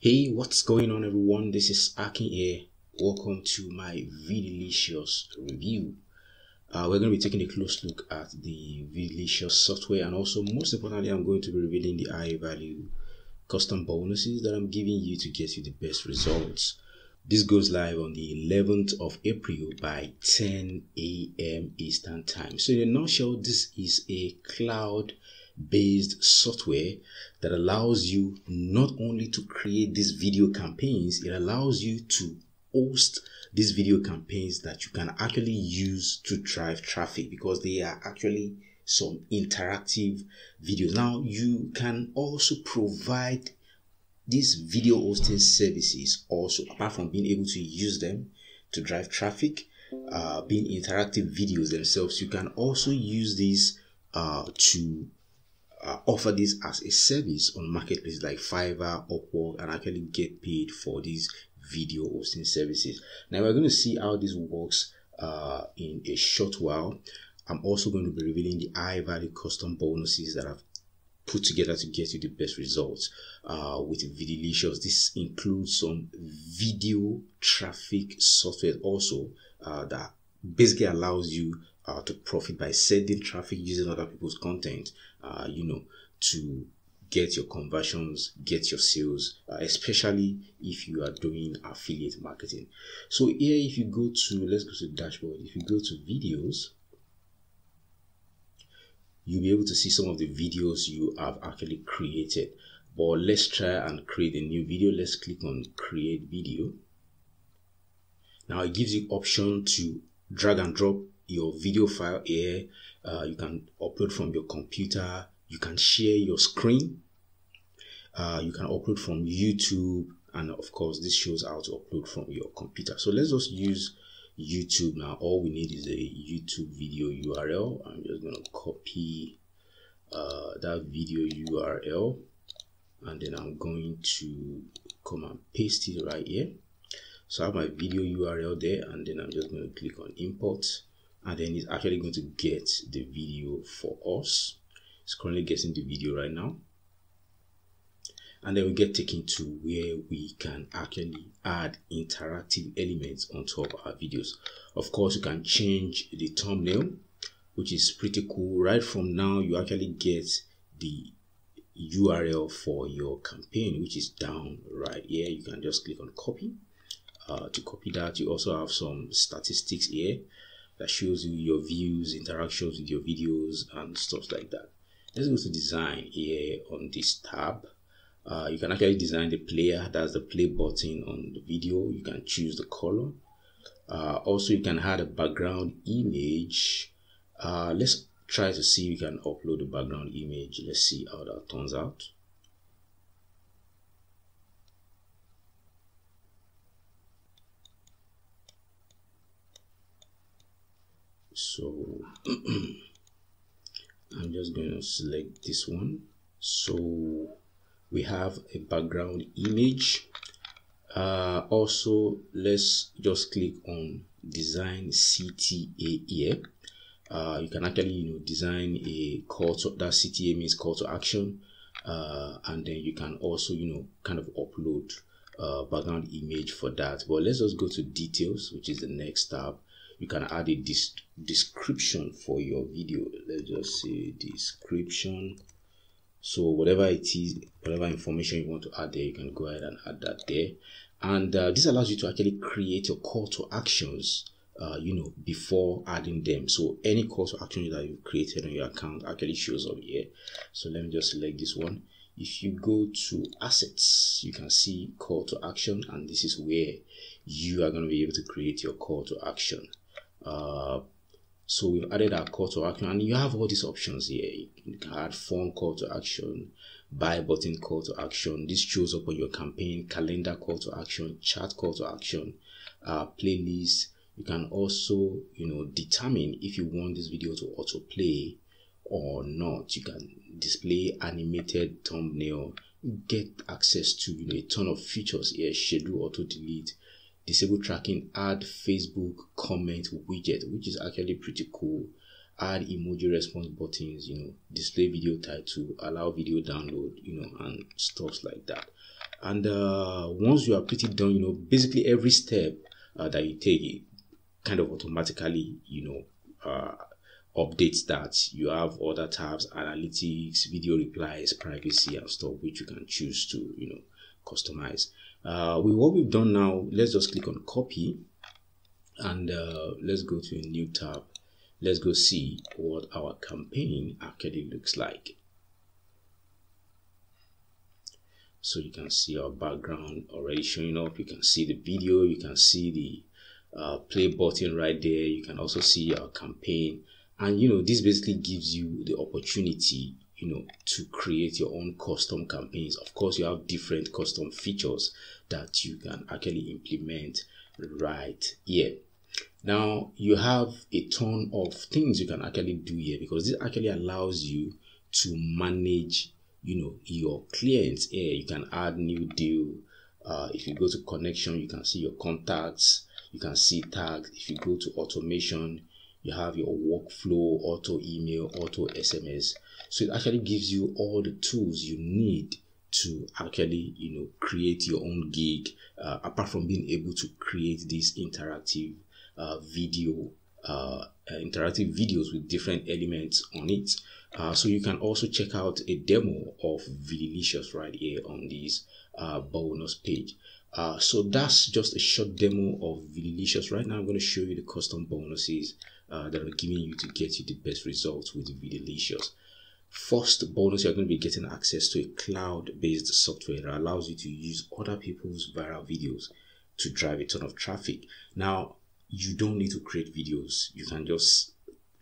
Hey, what's going on everyone? This is Akin here. Welcome to my Vidilicious review. We're going to be taking a close look at the Vidilicious software, and also most importantly, I'm going to be revealing the high value custom bonuses that I'm giving you to get you the best results. This goes live on the 11th of April by 10 a.m. Eastern Time. So in a nutshell, this is a cloud-based software that allows you not only to create these video campaigns, it allows you to host these video campaigns that you can actually use to drive traffic, because they are actually some interactive videos. Now, you can also provide these video hosting services also, apart from being able to use them to drive traffic, being interactive videos themselves, you can also use these to offer this as a service on marketplaces like Fiverr, Upwork, and actually get paid for these video hosting services. Now we're going to see how this works in a short while. I'm also going to be revealing the high value custom bonuses that I've put together to get you the best results with Vidilicious. This includes some video traffic software also that basically allows you to profit by sending traffic using other people's content, to get your conversions, get your sales, especially if you are doing affiliate marketing. So here, if you go to, let's go to the dashboard. If you go to videos, you'll be able to see some of the videos you have actually created. But let's try and create a new video. Let's click on create video. Now it gives you option to drag and drop your video file here. You can upload from your computer. You can share your screen. You can upload from YouTube. And of course, this shows how to upload from your computer. So let's just use YouTube now. All we need is a YouTube video URL. I'm just going to copy that video URL, and then I'm going to come and paste it right here. So I have my video URL there, and then I'm just going to click on import, and then it's actually going to get the video for us. It's currently getting the video right now, and then we get taken to where we can actually add interactive elements on top of our videos. Of course, you can change the thumbnail, which is pretty cool. Right from now, you actually get the URL for your campaign, which is down right here. You can just click on copy. To copy that, you also have some statistics here that shows you your views, interactions with your videos, and stuff like that. Let's go to design here on this tab. You can actually design the player. That's the play button on the video. You can choose the color. Also, you can add a background image. Let's try to see if we can upload the background image. Let's see how that turns out. So I'm just going to select this one. So we have a background image. Also, let's just click on design CTA here. You can actually design a call to, that CTA means call to action, and then you can also kind of upload background image for that. But let's just go to details, which is the next tab. You can add a description for your video. Let's just say description. So whatever it is, whatever information you want to add there, you can go ahead and add that there. And this allows you to actually create your call to actions, before adding them. So any call to action that you've created on your account actually shows up here. So let me just select this one. If you go to assets, you can see call to action, and this is where you are going to be able to create your call to action. So we've added our call to action, and you have all these options here. You can add form call to action, buy button call to action. This shows up on your campaign, calendar call to action, chat call to action, playlist. You can also, determine if you want this video to autoplay or not. You can display animated thumbnail, get access to a ton of features here, schedule auto delete, disable tracking, add Facebook comment widget, which is actually pretty cool, add emoji response buttons, display video title, allow video download, and stuff like that. And once you have put it down, basically every step that you take, it kind of automatically, updates that. You have other tabs, analytics, video replies, privacy and stuff, which you can choose to, customize. With what we've done now, let's just click on copy and let's go to a new tab. Let's go see what our campaign actually looks like. So you can see our background already showing up. You can see the video, you can see the play button right there. You can also see our campaign. And this basically gives you the opportunity, to create your own custom campaigns. Of course, you have different custom features that you can actually implement right here. Now, you have a ton of things you can actually do here, because this actually allows you to manage, your clients here. You can add new deal. If you go to connection, you can see your contacts. You can see tags. If you go to automation, you have your workflow, auto email, auto SMS. So it actually gives you all the tools you need to actually, create your own gig, apart from being able to create these interactive interactive videos with different elements on it. So you can also check out a demo of Vidilicious right here on this bonus page. So that's just a short demo of Vidilicious. Right now, I'm going to show you the custom bonuses that are giving you to get you the best results with Vidilicious. First bonus, you're going to be getting access to a cloud-based software that allows you to use other people's viral videos to drive a ton of traffic. Now, you don't need to create videos. You can just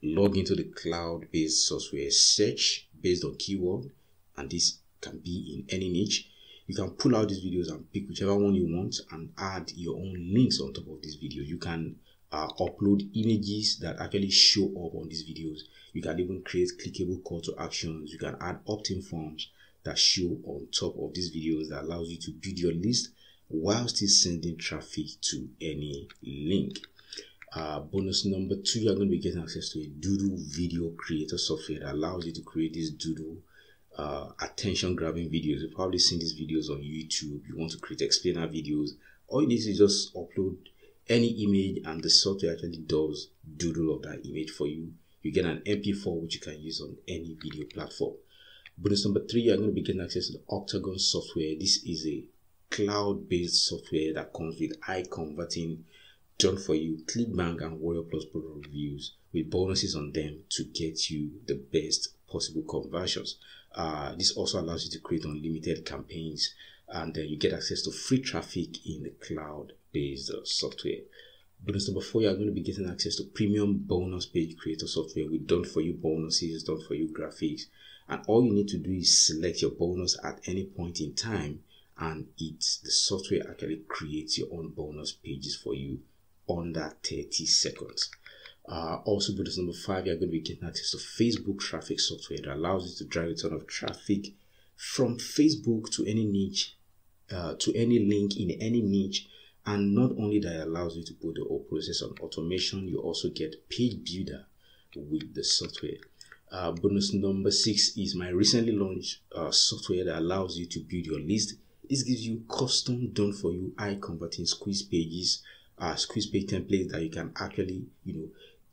log into the cloud-based software, search based on keyword, and this can be in any niche. You can pull out these videos and pick whichever one you want and add your own links on top of this video. You can upload images that actually show up on these videos. You can even create clickable call to actions. You can add opt-in forms that show on top of these videos that allows you to build your list while still sending traffic to any link. Bonus number 2, you're going to be getting access to a doodle video creator software that allows you to create this doodle attention-grabbing videos. You've probably seen these videos on YouTube. You want to create explainer videos. All you need is just upload any image, and the software actually does doodle of that image for you. You get an MP4 which you can use on any video platform. Bonus number 3, you're going to be getting access to the Octagon software. This is a cloud-based software that comes with high-converting, done for you Clickbank and Warrior Plus product reviews with bonuses on them to get you the best possible conversions. This also allows you to create unlimited campaigns, and then you get access to free traffic in the cloud-based software. Bonus number 4, you're going to be getting access to premium bonus page creator software with done-for-you bonuses, done-for-you graphics, and all you need to do is select your bonus at any point in time, and the software actually creates your own bonus pages for you under 30 seconds. Also, bonus number 5, you're going to be getting access to Facebook traffic software that allows you to drive a ton of traffic from Facebook to any niche, to any link in any niche. And not only that, it allows you to put the whole process on automation, you also get page builder with the software. Bonus number 6 is my recently launched software that allows you to build your list. This gives you custom done for you high converting squeeze pages, squeeze page templates that you can actually,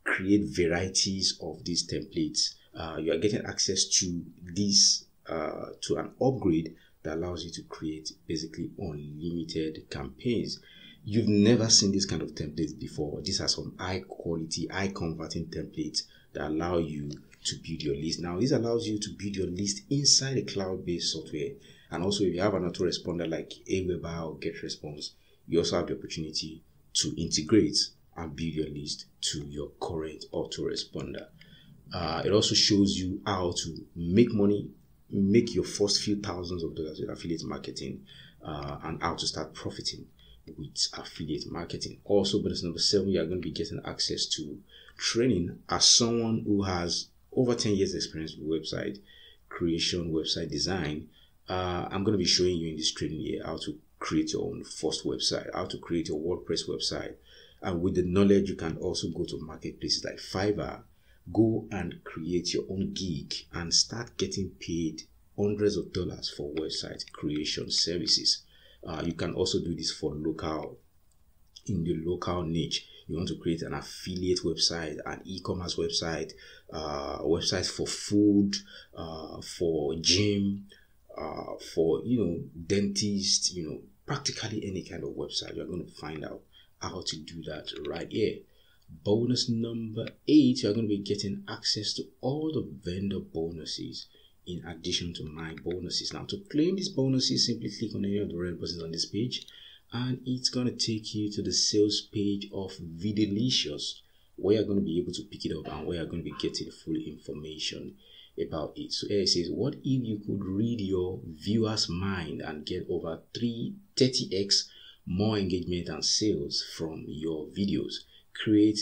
create varieties of these templates. You are getting access to this, to an upgrade that allows you to create basically unlimited campaigns. You've never seen this kind of templates before. These are some high quality, high converting templates that allow you to build your list. Now, this allows you to build your list inside a cloud-based software. And also, if you have an autoresponder like Aweber or GetResponse, you also have the opportunity to integrate and build your list to your current autoresponder. It also shows you how to make money, make your first few thousands of dollars with affiliate marketing, and how to start profiting with affiliate marketing. Also, bonus number 7, you are going to be getting access to training as someone who has over 10 years experience with website creation, website design. I'm going to be showing you in this training here how to create your own first website, how to create your WordPress website. And with the knowledge, you can also go to marketplaces like Fiverr, go and create your own gig and start getting paid hundreds of dollars for website creation services. You can also do this for local, in the local niche. You want to create an affiliate website, an e-commerce website, a website for food, for gym, for, you know, dentist, you know, practically any kind of website. You're going to find out how to do that right here. Bonus number 8, you're going to be getting access to all the vendor bonuses in addition to my bonuses. Now, to claim these bonuses, simply click on any of the red buttons on this page, and it's going to take you to the sales page of Vidilicious, where you're going to be able to pick it up and where you're going to be getting full information about it. So here it says, what if you could read your viewer's mind and get over 30x more engagement and sales from your videos? Create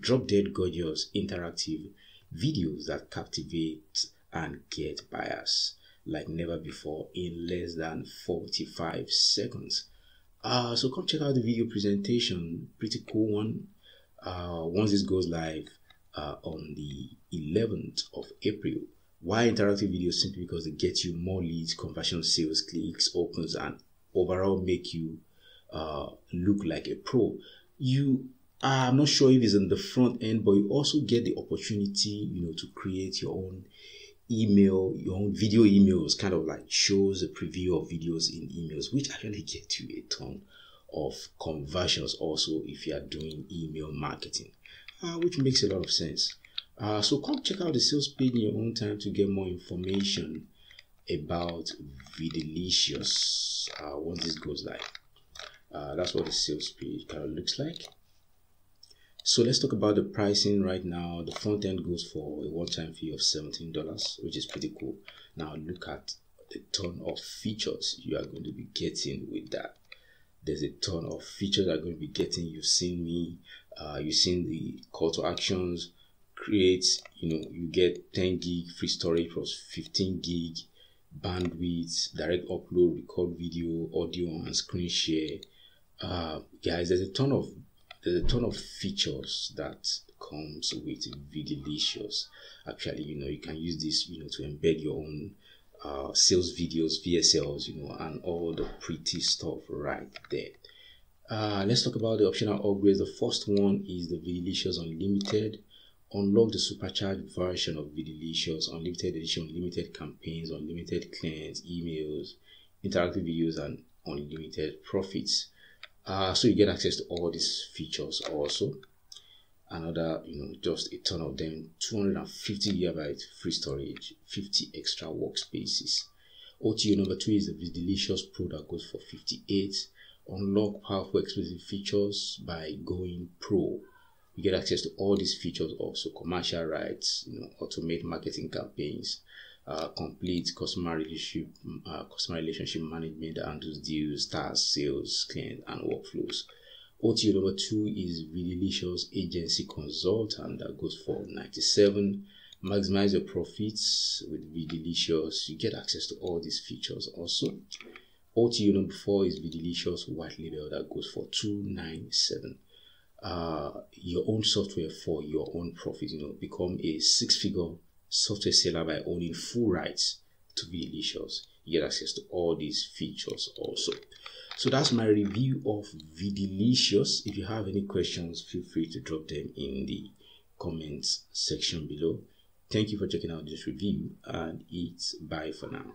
drop dead gorgeous interactive videos that captivate and get buyers like never before in less than 45 seconds. So come check out the video presentation, pretty cool one. Once this goes live on the 11th of April. Why interactive videos? Simply because they get you more leads, conversion, sales, clicks, opens, and overall make you look like a pro. You are, I'm not sure if it's in the front end, but you also get the opportunity, you know, to create your own email, your own video emails, kind of like shows a preview of videos in emails, which actually get you a ton of conversions also if you are doing email marketing, which makes a lot of sense. So come check out the sales page in your own time to get more information about Vidilicious once this goes live. That's what the sales page kind of looks like. So let's talk about the pricing right now. The front end goes for a one-time fee of $17, which is pretty cool. Now look at the ton of features you are going to be getting with that. There's a ton of features that are going to be getting. You've seen me, you've seen the call to actions, create, you know, you get 10 gig free storage plus 15 gig bandwidth, direct upload, record video, audio, and screen share. Guys, there's a ton of features that comes with Vidilicious. Actually, you know, you can use this, you know, to embed your own sales videos, VSLs, you know, and all the pretty stuff right there. Let's talk about the optional upgrades. The first one is the Vidilicious Unlimited. Unlock the supercharged version of Vidilicious, unlimited edition, unlimited campaigns, unlimited clients, emails, interactive videos, and unlimited profits. So you get access to all these features also. Another, you know, just a ton of them. 250 GB free storage, 50 extra workspaces. OTO number 2 is the Vidilicious Pro that goes for $58. Unlock powerful exclusive features by going pro. You get access to all these features also. Commercial rights, you know, automate marketing campaigns, complete customer relationship management that handles deals, tasks, sales, client, and workflows. OTO number 2 is Vidilicious Agency Consultant that goes for $97. Maximize your profits with Vidilicious. You get access to all these features also. OTO number 4 is Vidilicious White Label that goes for $297. Your own software for your own profit. You know, become a six-figure software seller by owning full rights to Vidilicious. You get access to all these features also. So that's my review of Vidilicious. If you have any questions, feel free to drop them in the comments section below. Thank you for checking out this review, and it's bye for now.